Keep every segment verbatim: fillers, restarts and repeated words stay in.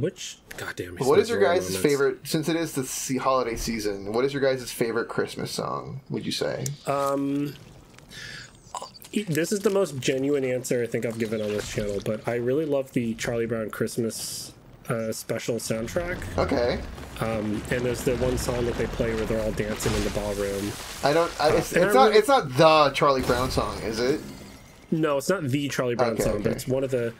Which goddamn. What is your guys' favorite? Since it is the holiday season, what is your guys' favorite Christmas song? Would you say? Um, this is the most genuine answer I think I've given on this channel, but I really love the Charlie Brown Christmas uh, special soundtrack. Okay. Um, and there's the one song that they play where they're all dancing in the ballroom. I don't. I, it's, uh, it's not. Really, it's not the Charlie Brown song, is it? No, it's not the Charlie Brown okay, song, okay. but it's one of the.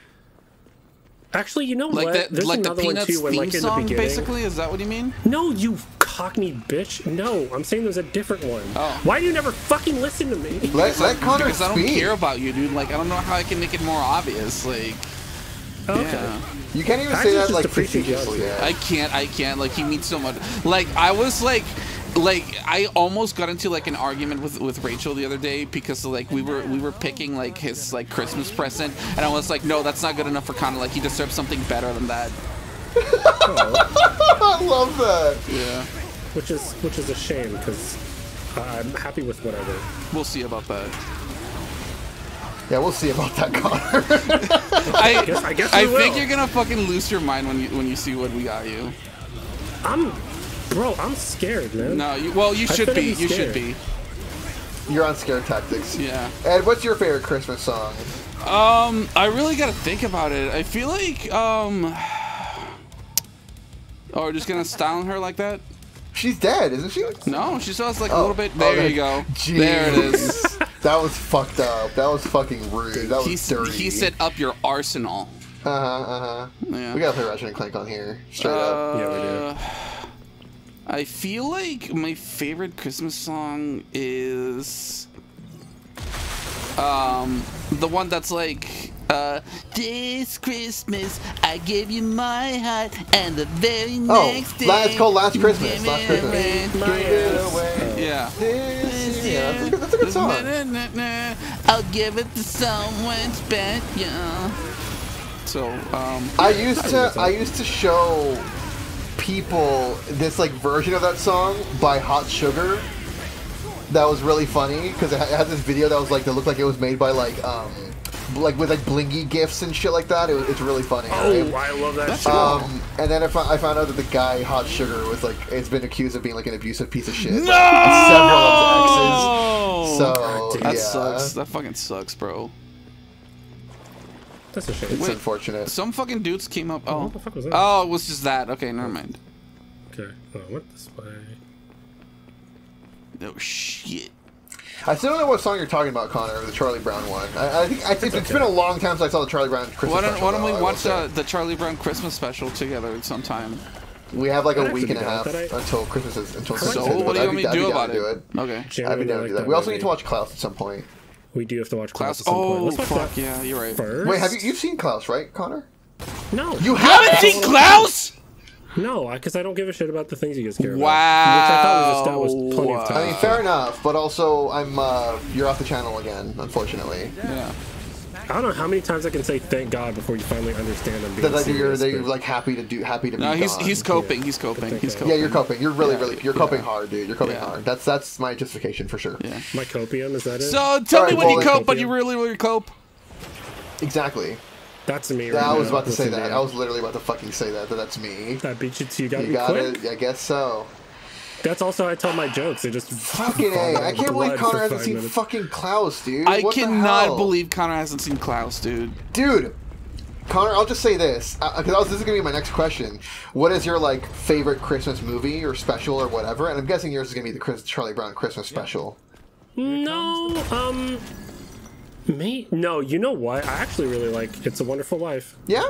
Actually, you know like what? The, There's like another the Peanuts one too, when, like, in song, the beginning. Basically, is that what you mean? No, you cockney bitch. No, I'm saying there's a different one. Oh. Why do you never fucking listen to me? Let, let Connor because speak. I don't care about you, dude. Like, I don't know how I can make it more obvious. Like, okay. Yeah. You can't even I say that like facetiously. Yeah. I can't. I can't. Like, he means so much. Like, I was like. Like, I almost got into like an argument with with Rachel the other day because like we were we were picking like his like Christmas present, and I was like, no, that's not good enough for Connor. Like, he deserves something better than that. Oh. I love that. Yeah. Which is which is a shame because I'm happy with whatever. We'll see about that. Yeah, we'll see about that, Connor. I I, guess, I, guess I think you're gonna fucking lose your mind when you when you see what we got you. I'm. Bro, I'm scared, man. No, you, well, you should be. You should be. You're on scare tactics. Yeah. Ed, what's your favorite Christmas song? Um, I really gotta think about it. I feel like, um... Oh, we're just gonna style her like that? She's dead, isn't she? No, she still has like oh. a little bit... There okay. you go. Jeez. There it is. That was fucked up. That was fucking rude. That was He's, dirty. He set up your arsenal. Uh-huh, uh-huh. Yeah. We gotta play Ratchet and Clank on here. Straight uh, up. Yeah, we do. I feel like my favorite Christmas song is um, the one that's like, uh, this Christmas I gave you my heart, and the very oh, next day. Oh, it's called Last Christmas. Last Christmas. Yeah. Yeah, that's a good, that's a good song. I'll give it to someone special. So um, I used to I used to show. people this like version of that song by Hot Sugar that was really funny because it had this video that was like that looked like it was made by like um like with like blingy gifs and shit like that. It was, it's really funny. Oh, right? I love that shit. Um, and then I found, I found out that the guy Hot Sugar was like it's been accused of being like an abusive piece of shit. No! Like, several of his exes. So God, dude, that yeah. sucks. That fucking sucks, bro. That's a shame. It's Wait, unfortunate. Some fucking dudes came up. Oh, what the fuck was that? Oh, it was just that. Okay, never mind. Okay, oh, what this way? No shit. I still don't know what song you're talking about, Connor. The Charlie Brown one. I, I think I, it's, it's okay. been a long time since I saw the Charlie Brown Christmas. Why don't, why don't we well, watch uh, the Charlie Brown Christmas special together sometime? We have like that a week and a half I... until Christmas is until. Christmas so is, what do you want me to do about it? it? Okay, I'd be down to do that. We also need to watch Klaus at some point. We do have to watch Klaus. Klaus at some oh, point. Let's watch fuck, that yeah, you're right. First. Wait, have you you've seen Klaus, right, Connor? No. You haven't Klaus? seen Klaus? No, because I, I don't give a shit about the things you guys care wow. about. Wow. Which I thought was established plenty of time. I mean, fair enough, but also I'm uh, you're off the channel again, unfortunately. Yeah. I don't know how many times I can say thank God before you finally understand I'm being serious. That you're, that you're like happy to do, happy to be. No, he's gone. he's coping, yeah. he's coping, he's coping. Yeah, you're coping. You're really, yeah. really, you're coping yeah. hard, dude. You're coping yeah. hard. That's that's my justification for sure. Yeah. My copium is that it? So tell right, me when well, you cope, copium. but you really, really cope. Exactly. That's me. Right I was now. about to that's say that. Me. I was literally about to fucking say that. That that's me. I beat you to you got you me got quick. It. I guess so. That's also how I tell my jokes. They just fucking A. I can't believe Connor hasn't seen minutes. fucking Klaus, dude. I what cannot believe Connor hasn't seen Klaus, dude. Dude, Connor, I'll just say this because uh, this is gonna be my next question. What is your like favorite Christmas movie or special or whatever? And I'm guessing yours is gonna be the Chris, Charlie Brown Christmas special. No, um, me? No, you know what? I actually really like It's a Wonderful Life. Yeah.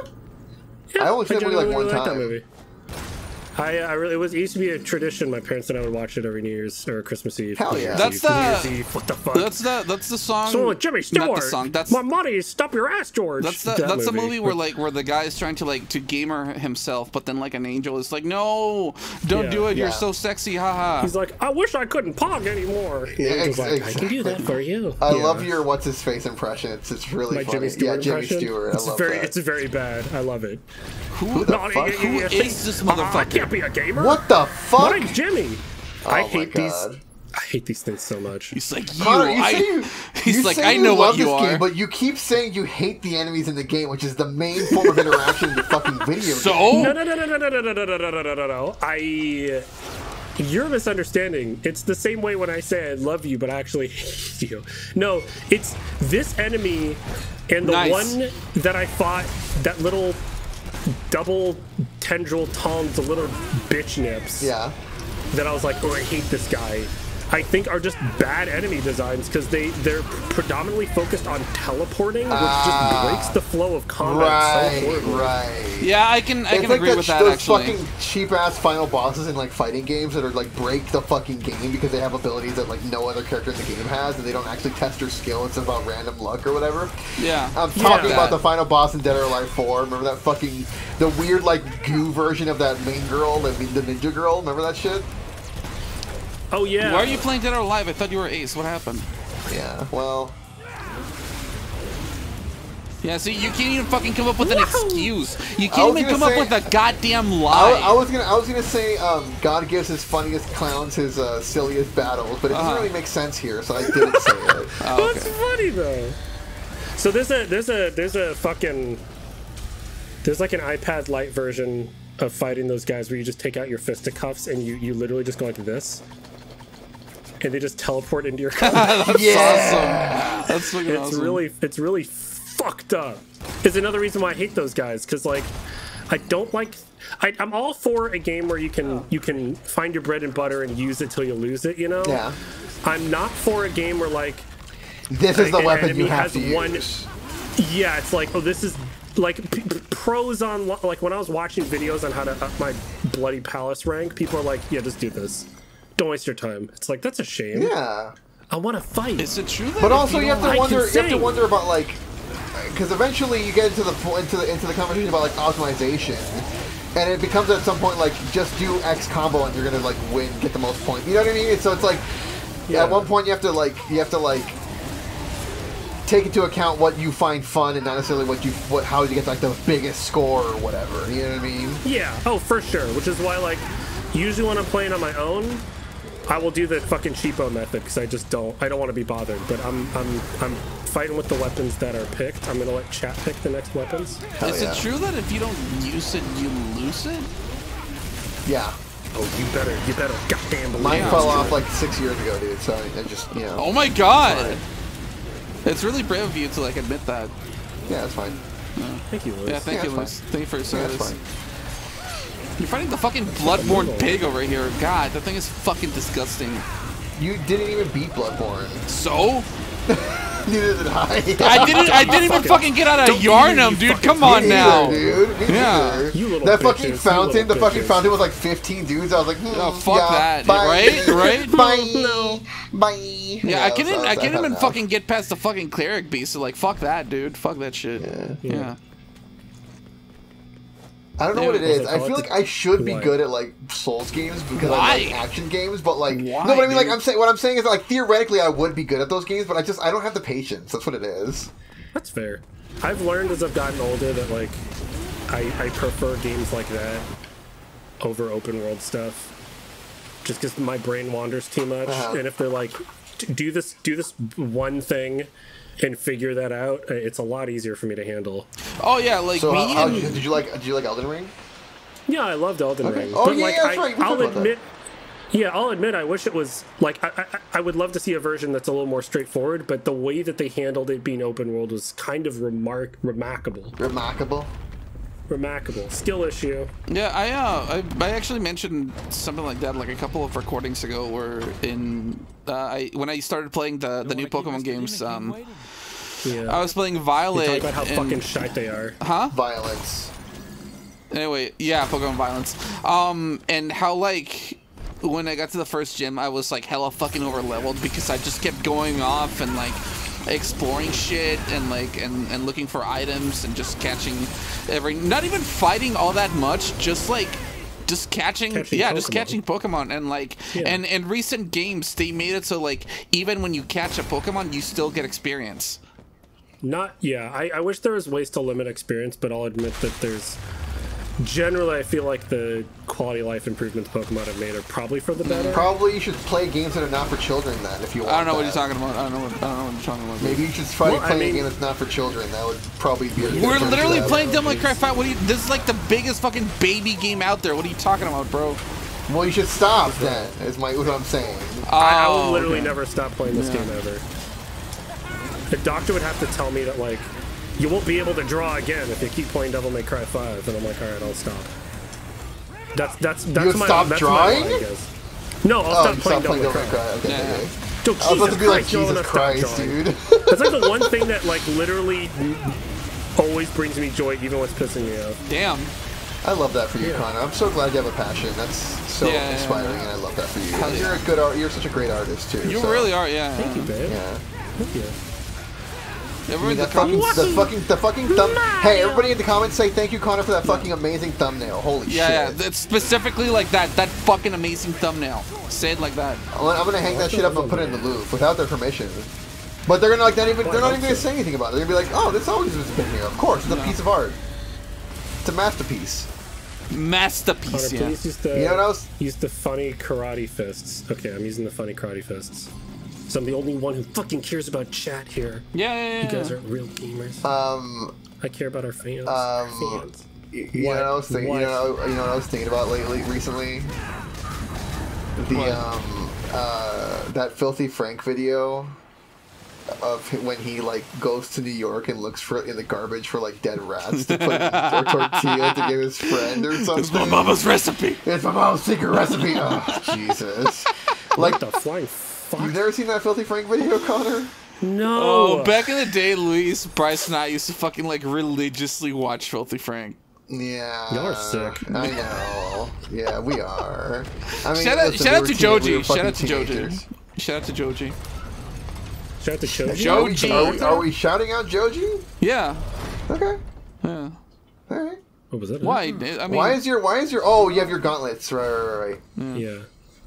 yeah I only seen it like one really time. Like that movie. I, I really, it was it used to be a tradition. My parents and I would watch it every New Year's or Christmas Eve. Hell yeah! That's the New Year's Eve. What the fuck? That's the that's the song. So like Jimmy Stewart. Not the song. That's my money. Stop your ass, George. That's the that that's movie. the movie where like where the guy is trying to like to gamer himself, but then like an angel is like, no, don't yeah, do it. Yeah. You're so sexy, haha. He's like, I wish I couldn't pog anymore. Yeah, ex like, exactly. I can do that for you. I yeah. love your what's his face impression. It's it's really my funny. Jimmy Stewart yeah, Jimmy Stewart. I it's love very that. it's very bad. I love it. Who the fuck? Who is this motherfucker? Be a gamer? What the fuck? I'm Jimmy. Oh I hate these I hate these things so much. He's like, you, Connor, you I, you, he's you like, I know what you are. Game, but you keep saying you hate the enemies in the game, which is the main form of interaction in the fucking video so? game. So? No, no, no, no, no, no, no, no, no, no, no, no, no. I... You're misunderstanding. It's the same way when I say I love you, but I actually hate you. No, it's this enemy and the nice. one that I fought, that little double tendril tongs, the little bitch nips. Yeah. That I was like, oh, I hate this guy. I think are just bad enemy designs because they they're predominantly focused on teleporting, which uh, just breaks the flow of combat. Right, so horribly. right. Yeah, I can I it's can like agree that, with that. Those actually, fucking cheap ass final bosses in like fighting games that are like break the fucking game because they have abilities that like no other character in the game has, and they don't actually test your skill. It's about random luck or whatever. Yeah, I'm talking yeah, about the final boss in Dead or Alive four. Remember that fucking the weird like goo version of that main girl, the the ninja girl. Remember that shit? Oh yeah. Why are you playing Dead or Alive? I thought you were Ace. What happened? Yeah. Well. Yeah. See, you can't even fucking come up with an no. excuse. You can't even come say, up with a goddamn lie. I, I was gonna. I was gonna say um, God gives his funniest clowns his uh, silliest battles, but it doesn't uh-huh. really make sense here, so I didn't say it. Oh, okay. That's funny though. So there's a there's a there's a fucking there's like an iPad Lite version of fighting those guys where you just take out your fisticuffs and you you literally just go into this. And they just teleport into your car. That's yeah! awesome. That's fucking it's awesome. really, it's really fucked up. It's another reason why I hate those guys, because like, I don't like. I, I'm all for a game where you can oh. you can find your bread and butter and use it till you lose it. You know. Yeah. I'm not for a game where like. This is the weapon you have to one, use. Yeah, it's like oh, this is like p pros on like when I was watching videos on how to up my bloody palace rank, people are like, yeah, just do this. Don't waste your time. It's like that's a shame. Yeah, I want to fight. Is it true? But also, you, you have to wonder. You have to wonder about like, because eventually you get into the into the into the conversation about like optimization, and it becomes at some point like just do X combo and you're gonna like win, get the most points. You know what I mean? So it's like, yeah. At one point you have to like you have to like take into account what you find fun and not necessarily what you what how you get like the biggest score or whatever. You know what I mean? Yeah. Oh, for sure. Which is why like usually when I'm playing on my own, I will do the fucking cheapo method because I just don't. I don't want to be bothered. But I'm I'm I'm fighting with the weapons that are picked. I'm gonna let chat pick the next weapons. Hell Is yeah. it true that if you don't use it, you lose it? Yeah. Oh, you better, you better, goddamn believe. Mine fell off like six years ago, dude. So I just, you know. Oh my god. It's really brave of you to like admit that. Yeah, it's fine. Yeah. Thank you, Lewis. Yeah, thank yeah, you, Lewis. Fine. Thank you for your service. Yeah, you're fighting the fucking Bloodborne pig over here. God, that thing is fucking disgusting. You didn't even beat Bloodborne. So? Neither did I. I didn't. I didn't even fucking get out of Yharnam, dude. Come on now. Dude. Yeah. You little that fucking fountain. The fucking fountain was like fifteen dudes. I was like, hmm, oh fuck yeah, that. Bye. Right? Right? Bye. No. Bye. Yeah, yeah, I couldn't. I couldn't even fucking get past the fucking cleric beast. So like, fuck that, dude. Fuck that shit. Yeah. yeah. yeah. I don't know what it is. I feel like I should be good at like Souls games because Why? I like action games, but like Why, no, but I mean like I'm saying what I'm saying is that, like theoretically I would be good at those games, but I just I don't have the patience. That's what it is. That's fair. I've learned as I've gotten older that like I I prefer games like that over open world stuff, just because my brain wanders too much. Uh-huh. And if they're like do this do this one thing and figure that out, it's a lot easier for me to handle. Oh yeah, like so me. How, and... how did, you, did you like? Did you like Elden Ring? Yeah, I loved Elden okay. Ring. Oh but yeah, like, yeah, that's I, right. We I'll admit. That. Yeah, I'll admit. I wish it was like I, I. I would love to see a version that's a little more straightforward. But the way that they handled it being open world was kind of remark remarkable. Remarkable. Remarkable skill issue. Yeah, I uh, I, I actually mentioned something like that like a couple of recordings ago. Where in uh, I when I started playing the the new Pokemon games, um, yeah. I was playing Violet. You talk about how and, fucking shite they are. Huh? Violence. Anyway, yeah, Pokemon Violence. Um, and how like when I got to the first gym, I was like hella fucking over leveled because I just kept going off and like exploring shit and like and and looking for items and just catching every not even fighting all that much, just like just catching, catching yeah Pokemon. just catching Pokemon and like yeah. and in recent games they made it so like even when you catch a Pokemon you still get experience. Not yeah I, I wish there was ways to limit experience, but I'll admit that there's generally, I feel like the quality of life improvements Pokemon have made are probably for the better. Probably you should play games that are not for children, then, if you want. I don't know that. What you're talking about. I don't know what, I don't know what you're talking about. Maybe you should try well, to play I mean, a game that's not for children. That would probably be a good We're literally playing Devil May Cry five. What are you, this is like the biggest fucking baby game out there. What are you talking about, bro? Well, you should stop, then, is my, what I'm saying. Oh, I, I will literally okay. never stop playing this yeah. game ever. The doctor would have to tell me that, like, you won't be able to draw again if you keep playing Devil May Cry five, and I'm like, all right, I'll stop. That's that's that's You'll my stop that's drawing. My line, no, I'll oh, stop playing Devil May Cry. Cry. Okay, yeah. okay. Dude, Jesus I was about to be like, Jesus Christ, Christ dude. That's like the one thing that like literally always brings me joy, even when it's pissing me off. Damn. I love that for you, yeah. Connor. I'm so glad you have a passion. That's so yeah, inspiring, yeah. and I love that for you. Yeah. You're a good art. You're such a great artist too. You so. really are, yeah. Thank you, babe. Yeah. Thank you. Everybody the, the, fucking, the fucking, the fucking thumb. Hey, everybody in the comments say thank you, Connor, for that fucking amazing thumbnail. Holy yeah, shit! Yeah, it's specifically like that. That fucking amazing thumbnail. Say it like that. I'm gonna hang that shit up and put it in the loop without their permission. But they're gonna like not even. They're not even gonna say anything about it. They're gonna be like, oh, this always has been here. Of course, it's a piece of art. It's a masterpiece. Masterpiece. Connor, yeah. Used the, you know what else? Use the funny karate fists. Okay, I'm using the funny karate fists. So I'm the only one who fucking cares about chat here. Yeah, yeah, yeah. You guys aren't real gamers. Um, I care about our fans. Um, our fans. You, you, what? Know what I was thinking, you, know, you know what I was thinking about lately, recently? The, what? um, uh, that Filthy Frank video of when he, like, goes to New York and looks for in the garbage for, like, dead rats to put in a tortilla to give his friend or something. It's my mama's recipe. It's my mama's secret recipe. Oh, Jesus. Like, what the flying fuck? You've never seen that Filthy Frank video, Connor? No. Oh, back in the day, Luis, Bryce, and I used to fucking like religiously watch Filthy Frank. Yeah. Y'all are sick. I know. Yeah, we are. I mean, shout out, shout out to Joji. Shout out to Joji. Shout out to Joji. Shout out to Joji. Joji. Are we, are we shouting out Joji? Yeah. Okay. Yeah. All right. What was that? Why? I mean, why is your? Why is your? Oh, you have your gauntlets. Right, right, right. Yeah. yeah.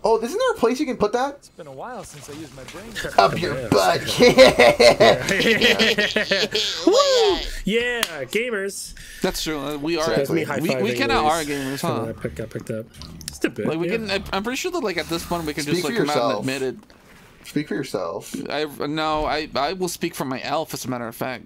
Oh, isn't there a place you can put that? It's been a while since I used my brain. Up your yeah. butt. Yeah. yeah. Woo! Yeah, gamers. That's true. We are. So we we kind of are gamers, huh? I picked, I picked up. Just a bit. Like we yeah. can. I'm pretty sure that like at this point we can speak just like come yourself. out and admit it. Speak for yourself. I no. I I will speak for my elf. As a matter of fact.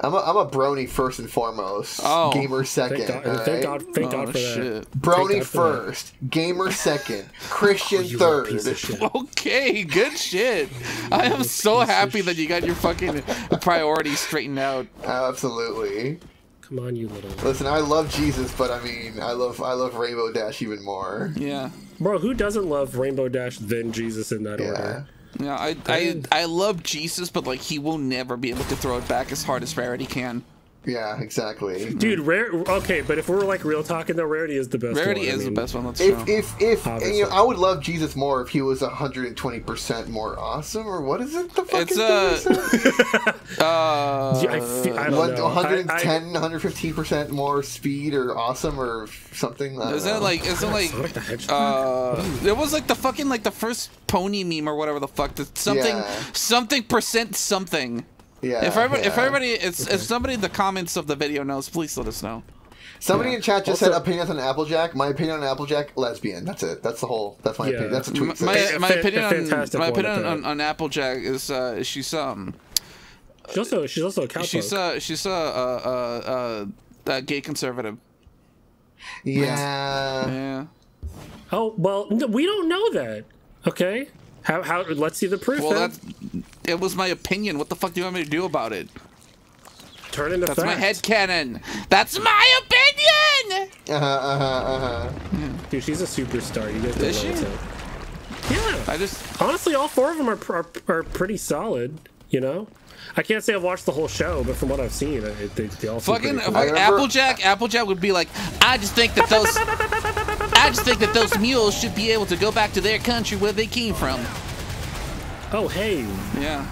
I'm a, I'm a brony first and foremost. Oh. Gamer second. Thank God, right? thank God, thank God oh, for shit. that. Brony God first. That. Gamer second. Christian oh, third. Okay, good shit. I am so happy that you got your fucking priorities straightened out. Absolutely. Come on, you little. Listen, I love Jesus, but I mean, I love I love Rainbow Dash even more. Yeah. Bro, who doesn't love Rainbow Dash then Jesus in that yeah. order? Yeah, I, I I love Jesus, but like he will never be able to throw it back as hard as Rarity can. Yeah, exactly. Dude, rare. Okay, but if we're like real talking, though, Rarity is the best. Rarity one. is I mean, the best one. Let's if, if if if and, you know, I would love Jesus more if he was a hundred and twenty percent more awesome, or what is it? The fucking it's a uh, I feel, I don't know. one hundred ten, one hundred fifteen percent more speed or awesome or something. Isn't it like isn't like uh, it was like the fucking like the first pony meme or whatever the fuck that something yeah. something percent something. Yeah. If everybody, yeah. if everybody, it's, okay. if somebody in the comments of the video knows, please let us know. Somebody yeah. in chat just also, said opinions on Applejack. My opinion on Applejack, lesbian. That's it. That's the whole. That's my yeah. opinion. That's a tweet. My, my, my opinion on my opinion on, on Applejack is uh, she's um. She's also she's also a cowpoke. She's uh she's a uh uh uh gay conservative. Yeah. Yeah. Oh well, we don't know that. Okay. How, how, let's see the proof. Well, that's, it was my opinion. What the fuck do you want me to do about it? Turn into That's fact. my headcanon. That's my opinion! Uh-huh, uh-huh, uh-huh. Dude, she's a superstar. You guys don't Is know she? It. Yeah. I just... Honestly, all four of them are, are, are pretty solid, you know? I can't say I've watched the whole show, but from what I've seen, it, they, they all fucking cool. like, Applejack. Applejack would be like, I just think that those, I just think that those mules should be able to go back to their country where they came from. Oh hey. Yeah.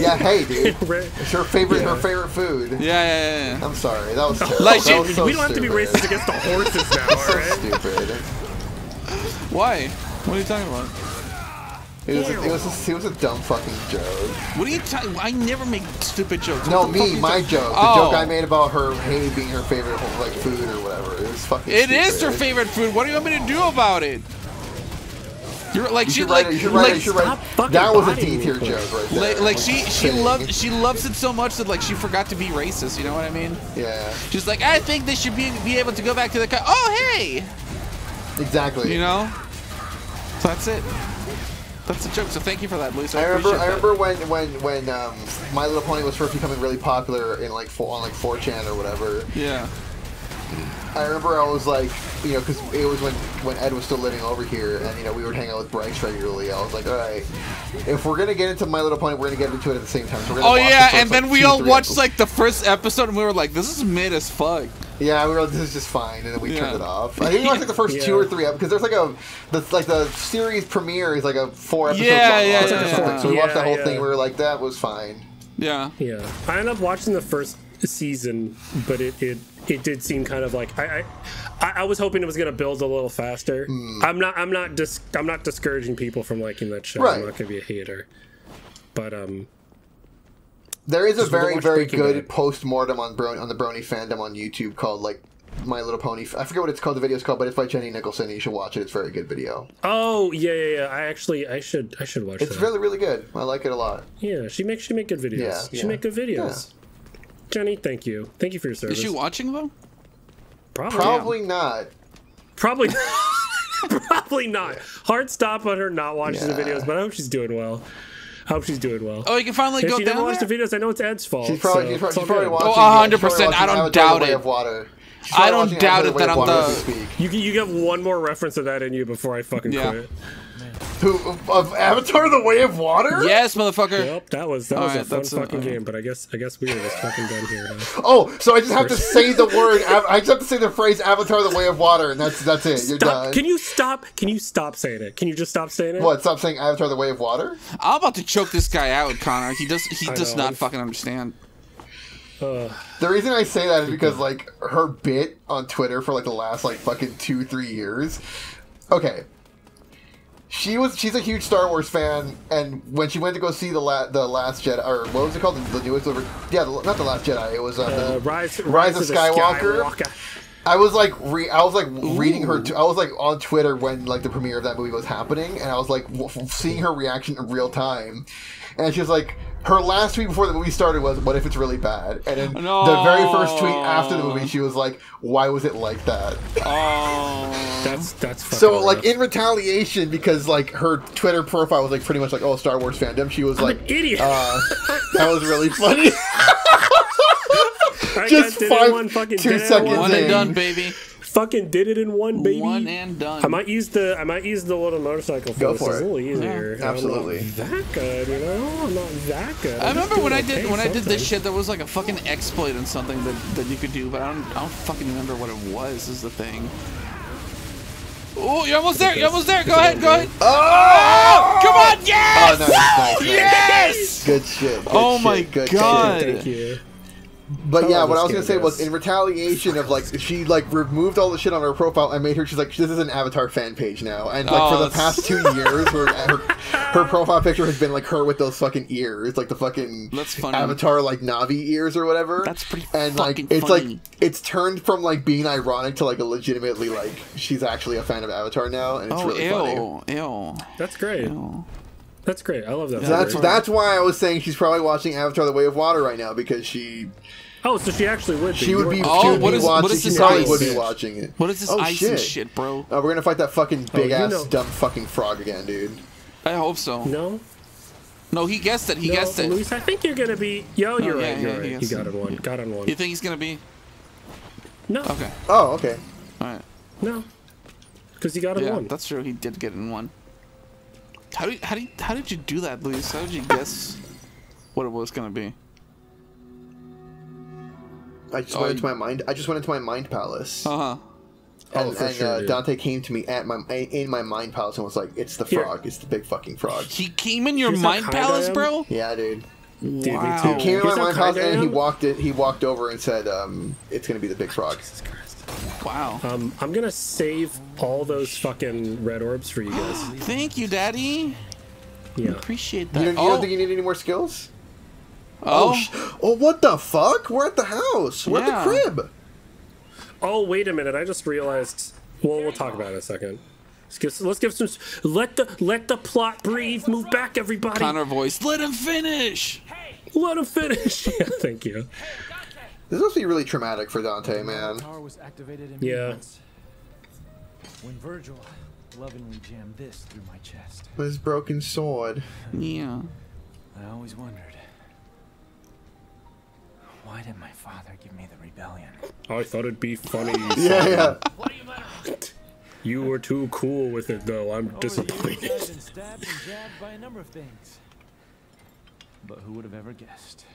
Yeah hey dude. It's her favorite. Yeah. Her favorite food. Yeah yeah yeah. yeah. I'm sorry that was terrible. Like, that was so we don't stupid. have to be racist against the horses now. All right. So stupid. Why? What are you talking about? It was, a, it, was a, it was a dumb fucking joke. What are you talking? I never make stupid jokes. What no, me, my joke. The oh. joke I made about her hay being her favorite whole, like food or whatever. It was fucking It stupid. is her favorite food. What do you want me to do about it? You're like you she like, it, you like, it, you like stop that was a D tier joke right there. Like, like she she loves she loves it so much that like she forgot to be racist. You know what I mean? Yeah. She's like, I think they should be be able to go back to the car. Oh hey. Exactly. You know. So that's it. That's a joke. So thank you for that, Luis. I, I remember. I remember that. when when when um, My Little Pony was first becoming really popular in like on like four chan or whatever. Yeah. I remember I was like, you know, because it was when when Ed was still living over here, and you know we would hang out with Bryce regularly. I was like, all right, if we're gonna get into My Little Pony, we're gonna get into it at the same time. So we're gonna oh yeah, and then like we two, all watched episodes. like the first episode, and we were like, this is mid as fuck. Yeah, we were like, this is just fine, and then we yeah. turned it off. I think it was like the first yeah. two or three episodes, because there's like a, the, like the series premiere is like a four episodes yeah, long yeah, yeah, or something, yeah. so we yeah, watched the whole yeah. thing, we were like, that was fine. Yeah. Yeah. I ended up watching the first season, but it, it, it did seem kind of like, I, I, I was hoping it was going to build a little faster. Mm. I'm not, I'm not dis, I'm not discouraging people from liking that show. Right. I'm not going to be a hater. But, um... there is a very, very good post-mortem on Bro on the Brony fandom on YouTube called, like, My Little Pony. I forget what it's called, the video's called, but it's by Jenny Nicholson. You should watch it. It's a very good video. Oh, yeah, yeah, yeah. I actually, I should, I should watch it. It's that. really, really good. I like it a lot. Yeah, she makes, she make good videos. Yeah, she yeah. make good videos. Yeah. Jenny, thank you. Thank you for your service. Is she watching, though? Probably, Probably yeah. not. Probably not. Probably not. Yeah. Hard stop on her not watching yeah. the videos, but I hope she's doing well. I hope she's doing well. Oh, you can finally go down there? If she never watched the videos, I know it's Ed's fault. She's probably, so. she's probably, she's probably watching. Oh, one hundred percent. I don't doubt it. I don't doubt it that I'm the... You can, you get one more reference of that in you before I fucking yeah. quit. Who, of Avatar The Way of Water? Yes, motherfucker. Yep, that was that All was right, a fun fucking a, game, but I guess I guess we were just fucking done here. Huh? Oh, so I just have to say the word. I just have to say the phrase Avatar The Way of Water, and that's that's it. Stop. You're done. Can you stop? Can you stop saying it? Can you just stop saying it? What? Stop saying Avatar The Way of Water? I'm about to choke this guy out, Connor. He does. He I does know, not I'm... fucking understand. Uh, the reason I say that is because like her bit on Twitter for like the last like fucking two three years. Okay. She was. She's a huge Star Wars fan, and when she went to go see the la the Last Jedi, or what was it called, the, the newest? Yeah, the, not the Last Jedi. It was uh, the uh, Rise, Rise, Rise of Skywalker. Skywalker. I was like, re I was like Ooh. reading her. T I was like on Twitter when like the premiere of that movie was happening, and I was like seeing her reaction in real time, and she was like. Her last tweet before the movie started was, what if it's really bad? And then no. the very first tweet after the movie, she was like, why was it like that? Oh, that's, that's fucking So, rough. Like, in retaliation, because, like, her Twitter profile was, like, pretty much like, oh, Star Wars fandom, she was I'm like, idiot. Uh, that was really funny. I Just got five, one fucking two seconds One and in. done, baby. Fucking did it in one, baby. One and done. I might use the I might use the little motorcycle for Go this. For it's it. a little easier. Yeah, absolutely. I'm not that good, you know? I'm not that good. I I'm remember when I did when something. I did this shit. There was like a fucking exploit and something that that you could do, but I don't I don't fucking remember what it was. Is the thing. Oh, you're almost there. You're almost there. Go ahead. Go ahead. Oh! Come on! Yes! Oh, nice, nice, nice. Yes! Good shit. Good oh shit, my good god! Shit. Thank you. But oh, yeah, what I was gonna say was in retaliation of like she like removed all the shit on her profile and made her she's like this is an Avatar fan page now and like oh, for the that's... past two years her, her her profile picture has been like her with those fucking ears like the fucking that's funny. Avatar like Na'vi ears or whatever. That's pretty and like it's funny. like it's turned from like being ironic to like a legitimately like she's actually a fan of Avatar now and it's oh, really ew, funny. Ew. That's great. Ew. That's great. I love that. Yeah, that's that's why I was saying she's probably watching Avatar: The Way of Water right now because she. Oh, so she actually would. Be. She would be. Oh, she would what, be is, watching, what is this? She probably ice? would be watching it. What is this oh, ice shit. and shit, bro? Uh, we're gonna fight that fucking big oh, ass know. dumb fucking frog again, dude. I hope so. No. No, he guessed it. He no, guessed it. Luis, I think you're gonna be. Yo, you're oh, yeah, right. You're yeah, right. He, he got it one. Got on one. You think he's gonna be? No. Okay. Oh, okay. All right. No. Because he got it yeah, one. That's true. He did get it in one. How do you, how do you, how did you do that, Luis? How did you guess what it was gonna be? I just oh, went into my mind. I just went into my mind palace. Uh huh. And, oh, for and sure, uh, Dante came to me at my in my mind palace and was like, "It's the frog. Here. It's the big fucking frog." He came in your Here's mind palace, bro. Yeah, dude. Dude, wow. He came in my mind palace and he walked it. He walked over and said, um, "It's gonna be the big frog." Jesus Christ. Wow. Um, I'm gonna save all those fucking red orbs for you guys. Thank you, Daddy. Yeah. I appreciate that. You, you oh. don't think you need any more skills? Oh. Oh, sh oh, what the fuck? We're at the house. We're yeah. at the crib. Oh, wait a minute. I just realized. Well, we'll talk about it in a second. Let's give, let's give some. Let the let the plot breathe. Move back, everybody. Connor voice. Let him finish. Hey. Let him finish. Yeah, thank you. Hey, this must be really traumatic for Dante, man. Was activated in yeah. When Vergil lovingly jammed this through my chest. With his broken sword. Yeah. I always wondered, why did my father give me the rebellion? I thought it'd be funny. Yeah, yeah. What are you laughing? You were too cool with it, though. I'm Over disappointed. The and stabbed and jabbed by a number of things. But who would have ever guessed?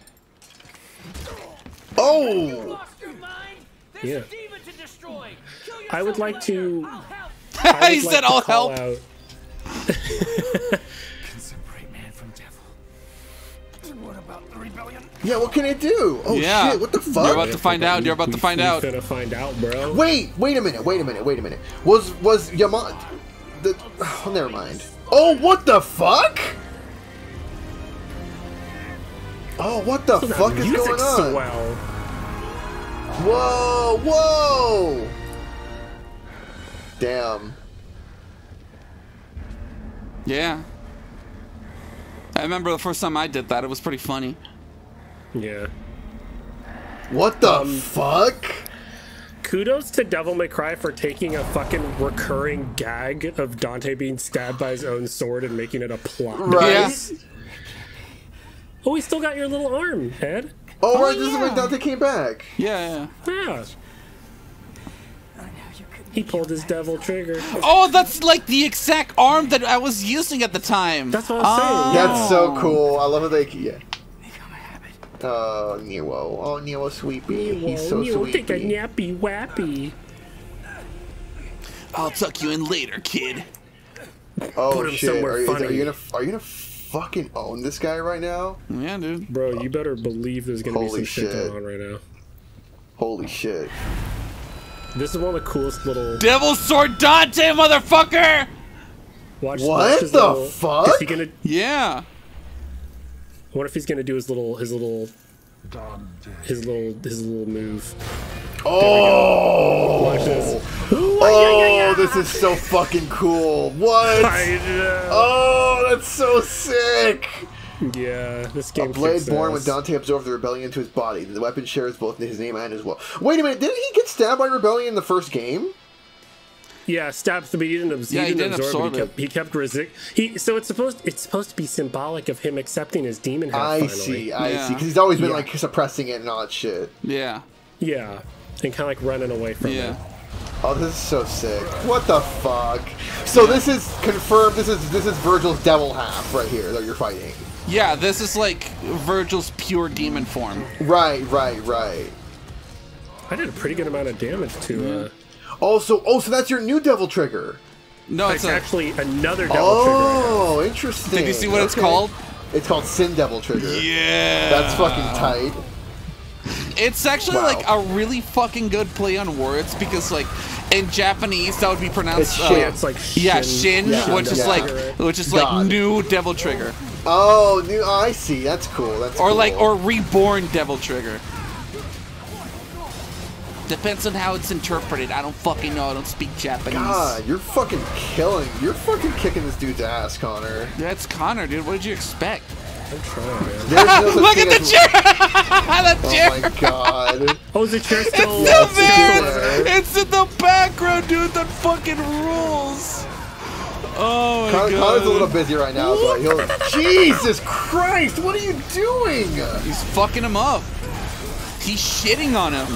Oh! You lost your mind? There's yeah. a demon to destroy. Kill yourself. I would like to. I would he like said, to "I'll help." Out... Can separate man from devil. What about the rebellion? Yeah, what can it do? Oh yeah. shit! What the fuck? You're about to find out. You're about to find out. You're gonna find out, bro. Wait! Wait a minute! Wait a minute! Wait a minute! Was was Yamant? The... Oh, never mind. Oh, what the fuck? Oh, what the fuck is going on? Swell. Whoa, whoa! Damn. Yeah. I remember the first time I did that, it was pretty funny. Yeah. What the um, fuck? Kudos to Devil May Cry for taking a fucking recurring gag of Dante being stabbed by his own sword and making it a plot. Right? Yeah. Oh, we still got your little arm, Ed. Oh, oh right, yeah. This is when Dante came back. Yeah, yeah. yeah. He pulled his devil trigger. Oh, that's like the exact arm that I was using at the time. That's what I was oh. saying. That's so cool. I love how they... Yeah. Oh, Nero. Oh, Nero, sweepy. Nero, He's so Nero, sweepy. Take a nappy wappy. I'll tuck you in later, kid. Oh, Put him shit. somewhere are, funny. Is, are you gonna... Are you gonna fucking own this guy right now? Yeah, dude. Bro, you better believe there's gonna Holy be some shit going on right now. Holy shit. This is one of the coolest little... Devil Sword Dante, motherfucker! Watch, what watch the little... fuck? Is he gonna... Yeah. I wonder if he's gonna do his little... His little... His little... His little move. Oh! Watch this. Oh, this is so fucking cool. What? I know. Oh, that's so sick. Yeah, this game. A blade born when Dante absorbed the rebellion into his body. The weapon shares both his name and his will. Wait a minute, didn't he get stabbed by rebellion in the first game? Yeah, stabbed, but he didn't, he yeah, didn't, he didn't absorb, absorb it. it. He kept, kept resisting. So it's supposed it's supposed to be symbolic of him accepting his demon head. I finally. see, I yeah. see, because he's always been yeah. like suppressing it and all that shit. Yeah, yeah, and kind of like running away from yeah. it. Oh, this is so sick. What the fuck? So this is confirmed, this is this is Vergil's devil half right here that you're fighting. Yeah, this is like Vergil's pure demon form. Right, right, right. I did a pretty good amount of damage to uh Also oh so that's your new devil trigger. No, it's actually a... another devil oh, trigger. Oh, right interesting. Did you see what okay. it's called? It's called Sin Devil Trigger. Yeah. That's fucking tight. It's actually wow. like a really fucking good play on words because, like, in Japanese that would be pronounced. It's uh, Shin. It's like Shin. Yeah, Shin, yeah. which yeah. is like, which is God. like new Devil Trigger. Oh, new. Oh, I see. That's cool. That's or cool. like or reborn Devil Trigger. Depends on how it's interpreted. I don't fucking know. I don't speak Japanese. God, you're fucking killing. You're fucking kicking this dude's ass, Connor. That's Connor, dude. What did you expect? I'm trying, man. No Look at the as... chair! the chair! Oh my god. Oh, the chair still It's still there! It's, it's in the background, dude! That fucking rules! Oh my Con god. Connor's a little busy right now, so he'll... Jesus Christ! What are you doing? He's fucking him up. He's shitting on him.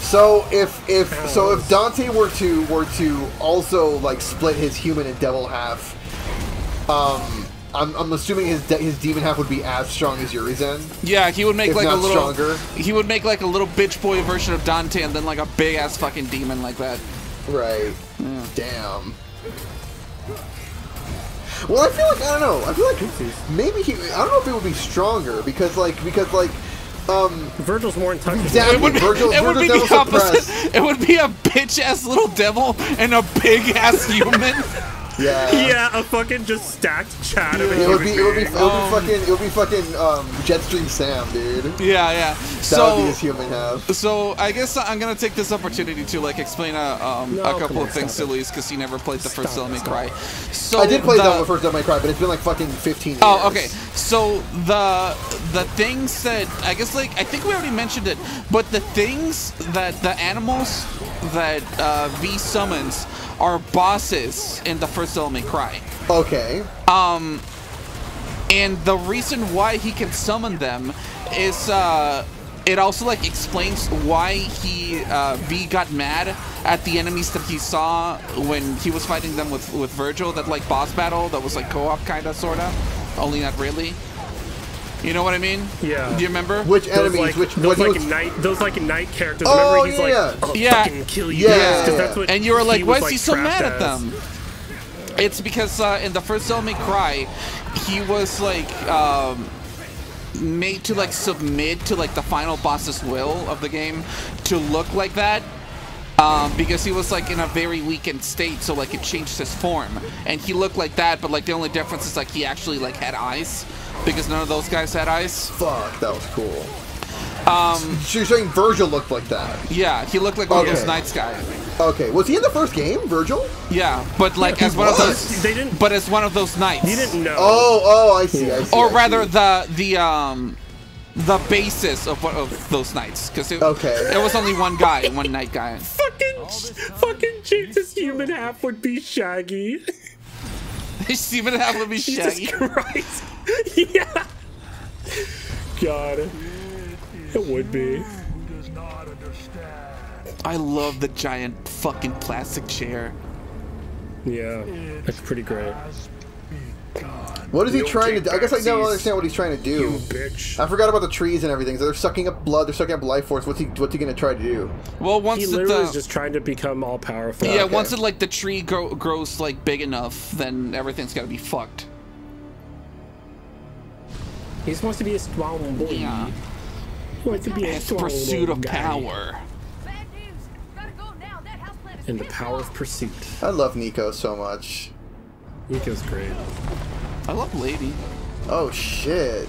So if if Ow. so if Dante were to were to also like split his human and devil half, um I'm, I'm assuming his de his demon half would be as strong as Urizen. Yeah, he would make like a little stronger. He would make like a little bitch boy version of Dante, and then like a big ass fucking demon like that. Right. Yeah. Damn. Well, I feel like I don't know. I feel like maybe he. I don't know if it would be stronger because like because like. Um, Vergil's more in touch with exactly. It would be, Vergil, it would be the opposite. It would be a bitch ass little devil and a big ass human. Yeah. Yeah, a fucking just stacked chat dude, of a it would be, it would be, it would be um, fucking, it would be fucking um, Jetstream Sam, dude. Yeah, yeah. That so, would be his human half. So I guess I'm gonna take this opportunity to like explain a, um, no, a couple here, of things to Luis because he never played the stop first Devil May Cry. So I did play the, the first Devil May Cry, but it's been like fucking fifteen years. Oh, okay. So the the things that I guess like I think we already mentioned it, but the things that the animals that uh, V summons are bosses in the first Devil May Cry. Okay. Um, and the reason why he can summon them is uh, it also like explains why he uh, V got mad at the enemies that he saw when he was fighting them with with Vergil. That like boss battle that was like co-op kinda sorta, only not really. You know what I mean? Yeah. Do you remember? Which those enemies? Like, which those like was... night? Those like night characters. Oh, remember he's yeah. like, I'll yeah. fucking kill you. Yeah. Guys, yeah. That's what and you were like, why is he so mad at them? It's because uh, in the first Devil May Cry, he was like um, made to like submit to like the final boss's will of the game to look like that. Um, because he was like in a very weakened state, so like it changed his form, and he looked like that. But like the only difference is like he actually like had eyes, because none of those guys had eyes. Fuck, that was cool. Um, so you're saying Vergil looked like that? Yeah, he looked like one okay. of those knights guy. Okay, was he in the first game, Vergil? Yeah, but like yeah, as one was. of those, they didn't. But as one of those knights. You didn't know. Oh, oh, I see. I see or I rather, see. the the um. the basis of one of those nights, because it, okay. it was only one guy, one night guy. Fucking, fucking Jesus, human half would be Shaggy. His human half would be Shaggy. Jesus Christ. Yeah. God, it would be. I love the giant fucking plastic chair. Yeah, that's pretty great. What is he trying to do? I guess I don't understand what he's trying to do. You bitch. I forgot about the trees and everything. So they're sucking up blood. They're sucking up life force. What's he? What's he gonna try to do? Well, once he literally the, is just trying to become all powerful. Yeah, okay. once it like the tree grow, grows like big enough, then everything's gotta be fucked. He's supposed to be a strong boy. Yeah. He wants to be a strong pursuit of guy. power. Bad news. Gotta go now. That house plant is in the power of pursuit. I love Nico so much. Nico's great. I love Lady. Oh shit!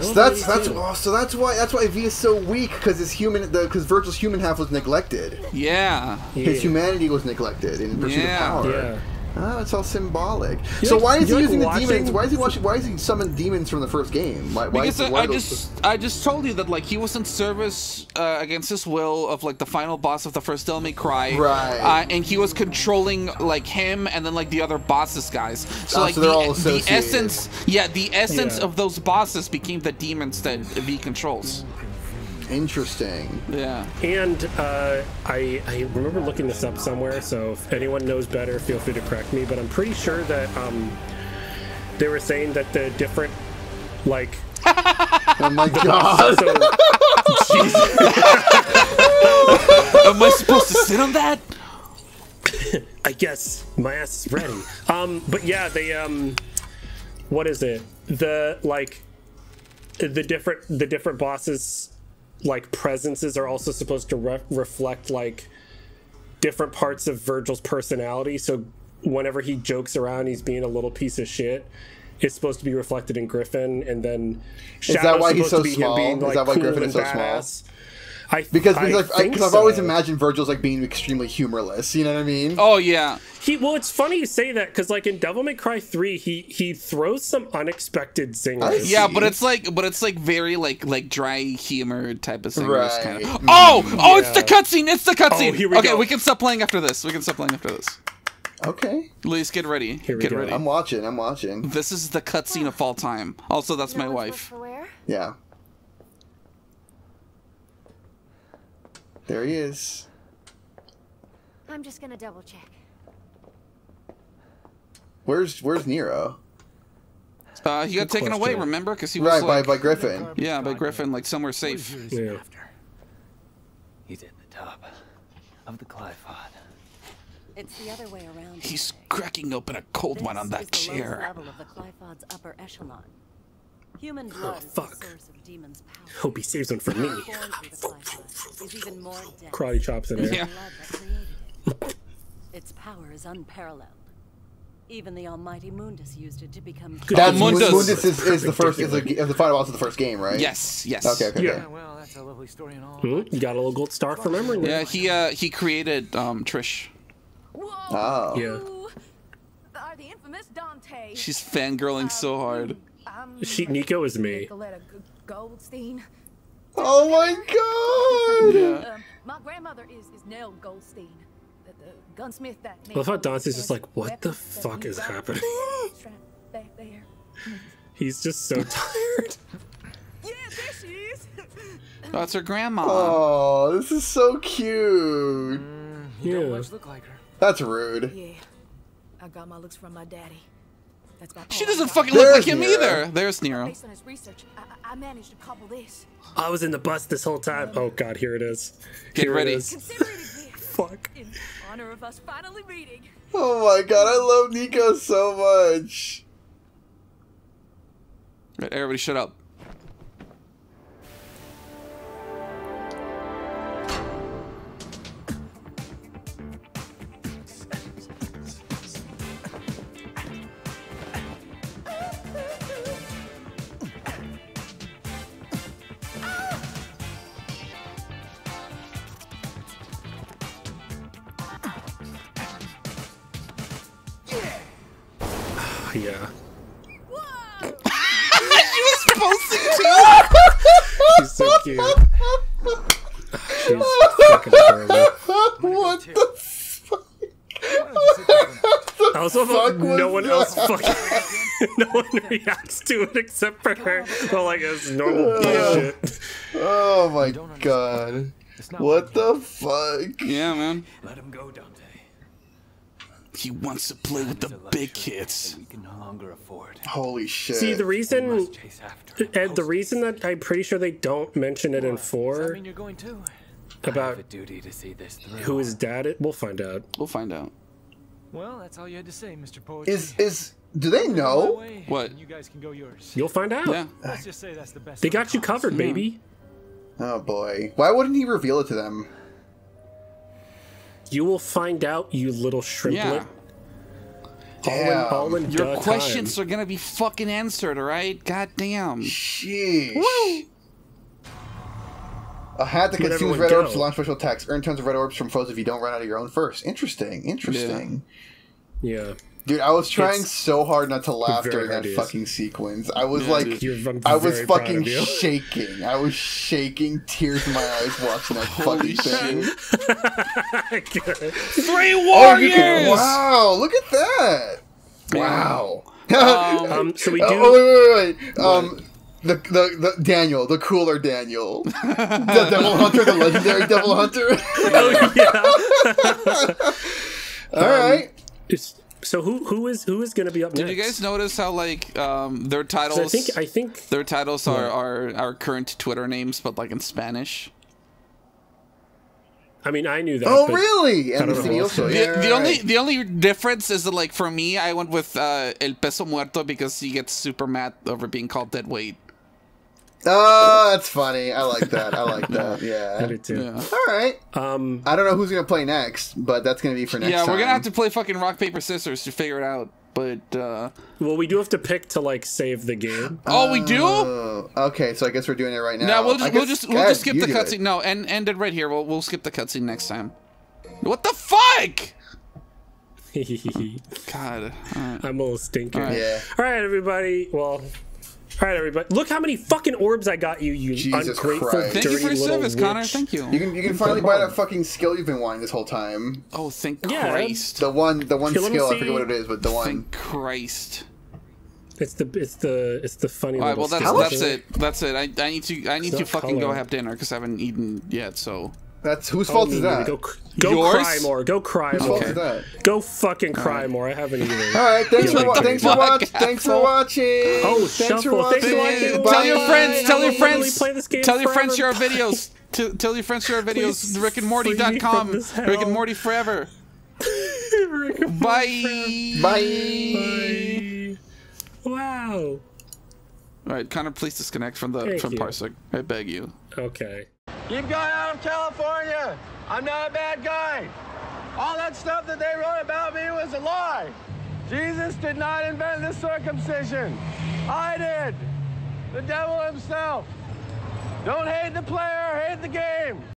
So that's that's oh, so that's why that's why V is so weak, because his human the because Virgil's human half was neglected. Yeah. His yeah. humanity was neglected in pursuit yeah. of power. Yeah. Oh, it's all symbolic. You're so why is he like using watching? the demons? Why is he watching? Why is he summoning demons from the first game? Why, why because is, why I just I just told you that like he was in service uh, against his will of like the final boss of the first Devil May Cry, right? Uh, and he was controlling like him and then like the other bosses guys. So oh, like so they're the, all the essence, yeah, the essence yeah. of those bosses became the demons that V controls. Interesting. Yeah. And uh, I, I remember looking this up somewhere, so if anyone knows better, feel free to correct me, but I'm pretty sure that um, they were saying that the different, like... Oh my god. So, am I supposed to sit on that? I guess. My ass is ready. Um, but yeah, they... Um, what is it? The, like... The different, the different bosses... like presences are also supposed to re reflect like different parts of Virgil's personality. So whenever he jokes around, he's being a little piece of shit. It's supposed to be reflected in Griffin, and then Shadow's is that why he's so small? Being, like, is that why cool Griffin is so badass. small? I because because I I, I've so. always imagined Virgil's like being extremely humorless. You know what I mean? Oh yeah. He well, it's funny you say that, because like in Devil May Cry three, he he throws some unexpected zingers. Yeah, but it's like but it's like very like like dry humor type of zingers. Right. Kind of. Oh yeah. oh, it's the cutscene! It's the cutscene! Oh, here we okay, go. we can stop playing after this. We can stop playing after this. Okay. Luis, get ready. Here we get go. ready. I'm watching. I'm watching. This is the cutscene of all time. Also, that's no my wife. Yeah. There he is. I'm just gonna double check. Where's Where's Nero? Uh, he got Good taken question. away. Remember, because he was right like, by by Griffin. Yeah, by Griffin, like somewhere safe. Yeah. He's at the top of the Glyphod. It's the other way around. He's cracking open a cold this one on that is the chair. Level of the Glyphod's upper echelon. Human blood oh, fuck. Is the source of demon's power. Hope he saves one for me. Karate chops in there. Yeah. Its power is unparalleled. Even the almighty Mundus used it to become. That's Mundus. Mundus is, is the first, is, a, is the final boss of the first game, right? Yes. Yes. Okay. Okay. Yeah. Okay. Well, that's a lovely story and all. Mm-hmm. You got a little gold star for remembering. Yeah. He uh he created um Trish. Whoa. Oh. Yeah. Are the infamous Dante. She's fangirling so hard. Um, she Nico is me. Goldstein. Oh my god. Yeah. Uh, my grandmother is is Nell Goldstein. Gunsmith that I thought Dante's just like, what the fuck is happening? He's just so tired. Yeah, there she is. That's her grandma. Oh, this is so cute. Mm, you yeah. don't much look like her. That's rude. Yeah, I got my looks from my daddy. That's my she doesn't fucking look There's like him Nero. either. There's Nero. Based on his research, I, I managed to cobble this. I was in the bus this whole time. Oh god, here it is. Get here ready. It is. Fuck. In honor of us finally meeting. Oh my god, I love Nico so much. Right, everybody shut up. Yeah. She was posting too. She's so cute. She's fucking horrible. What the fuck? I also hope no one else fucking, no one reacts to it except for her. Well, like it's normal bullshit. Oh my god! What the fuck? Yeah, man. Let him go, Dante. He wants to play with the big kids. We can no longer afford. Holy shit. See, the reason, Ed, the reason that I'm pretty sure they don't mention it in four about who his dad is, we'll find out. We'll find out. Well, that's all you had to say, Mister Poetry. Is, is, do they know? What? You guys can go yours. You'll find out. Yeah. Let's just say that's the best. They got you covered, baby. Oh, boy. Why wouldn't he reveal it to them? You will find out, you little shrimplet. Yeah. Damn. All in, all in Your questions time. are gonna be fucking answered, alright? Goddamn. Sheesh. Woo! A hat that Let consumes red go. orbs to launch special attacks. Earn tons of red orbs from foes if you don't run out of your own first. Interesting. Interesting. Yeah. yeah. Dude, I was trying it's so hard not to laugh during that ideas. fucking sequence. I was yeah, like, dude, I was fucking shaking. I was shaking, tears in my eyes watching that fucking thing. Three warriors! Oh, wow, look at that! Wow. Um, um, so we do. Oh, wait, wait, wait. Um, the, the the Daniel, the cooler Daniel, the Devil Hunter, the legendary Devil Hunter. Oh yeah. All um, right. It's, So who who is who is going to be up Did next? Did you guys notice how like um, their titles? I think I think their titles yeah. are, are our current Twitter names, but like in Spanish. I mean, I knew that. Oh really? And the, also. the, yeah, the right. only the only difference is that like for me, I went with uh, El Peso Muerto because he gets super mad over being called dead weight. Oh, that's funny. I like that. I like that. Yeah. I did too. Yeah. All right. Um, I don't know who's going to play next, but that's going to be for next yeah, time. Yeah, we're going to have to play fucking rock, paper, scissors to figure it out. But, uh... well, we do have to pick to, like, save the game. Oh, oh we do? Okay, so I guess we're doing it right now. No, we'll just, guess, we'll just, we'll just skip the cutscene. No, end, end it right here. We'll, we'll skip the cutscene next time. What the fuck? God. Right. I'm a little stinker. All right. Yeah. All right, everybody. Well... All right, everybody. Look how many fucking orbs I got you, you Jesus ungrateful, Christ. dirty Thank you for your service, witch. Connor. Thank you. You can, you can finally buy that fucking skill you've been wanting this whole time. Oh, thank yeah. Christ. The one, the one okay, skill. I forget what it is, but the one. Thank Christ. It's the, it's the, it's the funny. All right, well that's that's thing. it. That's it. I, I need to, I need to fucking color. go have dinner because I haven't eaten yet. So. That's whose fault oh, is that? Go, go Yours? cry more. Go cry whose more. Fault is that? Go fucking cry right. more. I haven't either. All right, thanks, for, like thanks, for, watch, thanks for watching. Oh, thanks for watching. Thanks for watching. Tell your friends. Tell your friends. Play this game tell your friends your videos. Tell, tell your friends your videos. Rick and Morty dot com. Rick and Morty forever. Rick and Morty Bye. Bye. Bye. Wow. All right, Connor, please disconnect from the Thank from you. Parsec. I beg you. Okay. Keep going out of California. I'm not a bad guy. All that stuff that they wrote about me was a lie. Jesus did not invent the circumcision. I did. The devil himself. Don't hate the player, hate the game.